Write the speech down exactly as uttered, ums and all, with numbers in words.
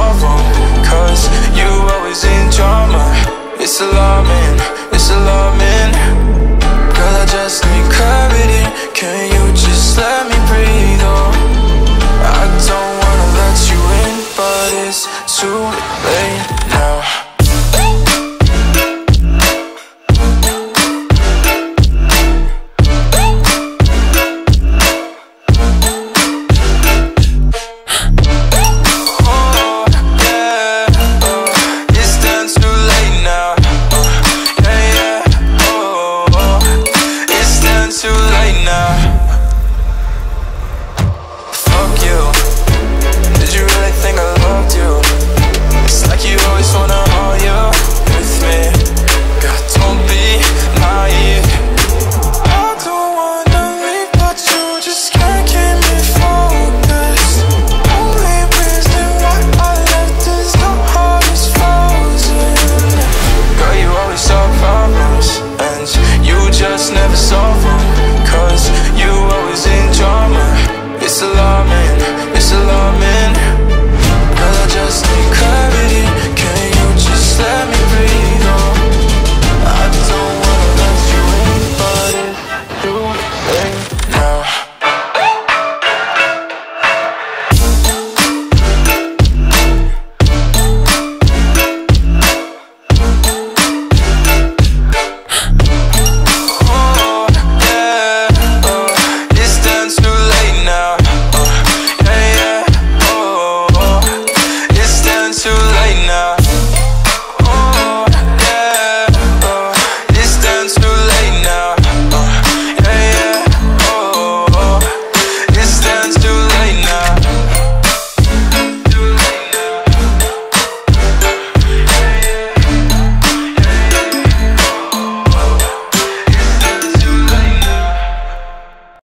sorrow, cause you always in drama. It's alarming, it's alarming. Girl, I just need clarity. Can you just let me breathe, oh? I don't wanna let you in, but it's too late now.